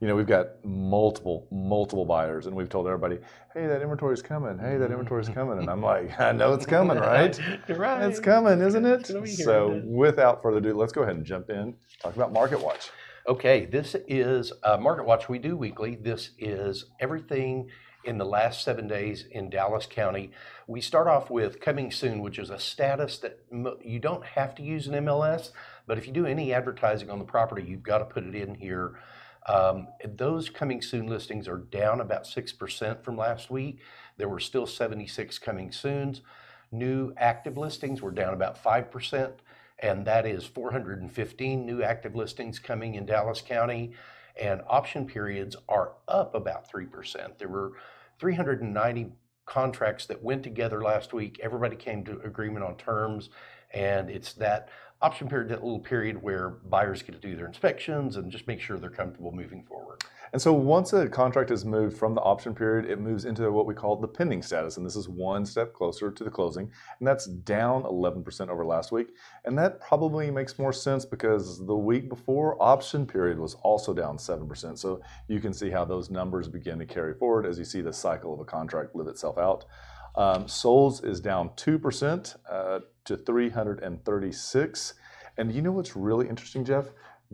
You know, we've got multiple buyers, and we've told everybody, hey, that inventory's coming. Hey, that inventory's coming. And I'm like, I know it's coming, right? Right. It's coming, isn't it? So without further ado, let's go ahead and jump in, talk about Market Watch. Okay, this is Market Watch we do weekly. This is everything in the last 7 days in Dallas County. We start off with coming soon, which is a status that you don't have to use an MLS, but if you do any advertising on the property, you've got to put it in here. Those coming soon listings are down about 6% from last week. There were still 76 coming soons. New active listings were down about 5%, and that is 415 new active listings coming in Dallas County. And option periods are up about 3%. There were 390 contracts that went together last week. Everybody came to agreement on terms, and it's that option period, that little period where buyers get to do their inspections and just make sure they're comfortable moving forward. And so once a contract is moved from the option period, it moves into what we call the pending status, and this is one step closer to the closing, and that's down 11% over last week. And that probably makes more sense because the week before, option period was also down 7%. So you can see how those numbers begin to carry forward as you see the cycle of a contract live itself out. Solds is down 2% to 336. And you know what's really interesting, Jeff?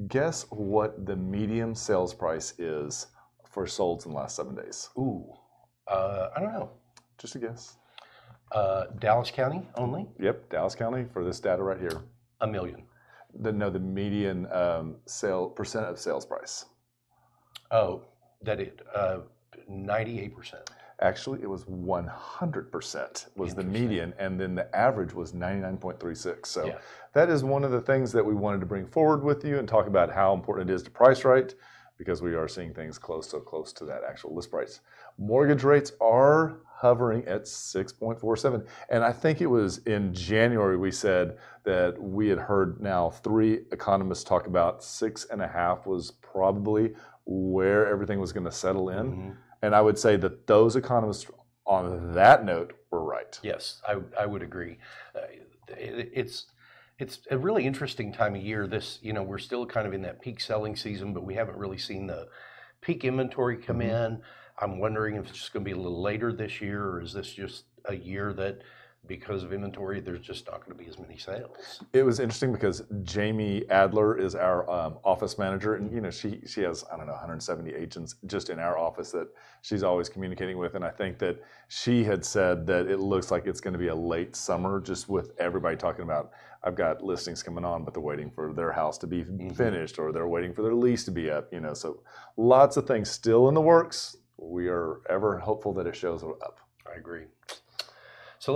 Guess what the median sales price is for solds in the last 7 days? Ooh, I don't know. Just a guess. Dallas County only? Yep, Dallas County for this data right here. $1 million. The median percent of sales price. Oh, that it 98%. Actually, it was 100% was the median, and then the average was 99.36. So yeah, that is one of the things that we wanted to bring forward with you and talk about how important it is to price right, because we are seeing things so close to that actual list price. Mortgage rates are hovering at 6.47. And I think it was in January we said that we had heard now 3 economists talk about 6.5 was probably where everything was going to settle in. Mm-hmm. And I would say that those economists on that note were right. Yes, I would agree. It's a really interesting time of year. This, you know, we're still kind of in that peak selling season, but we haven't really seen the peak inventory come in. I'm wondering if it's just going to be a little later this year, or is this just a year that because of inventory, there's just not going to be as many sales. It was interesting because Jamie Adler is our office manager, and you know she has, I don't know, 170 agents just in our office that she's always communicating with, and I think that she had said that it looks like it's going to be a late summer, just with everybody talking about, I've got listings coming on, but they're waiting for their house to be finished, or they're waiting for their lease to be up. You know, so lots of things still in the works. We are ever hopeful that it shows up. I agree.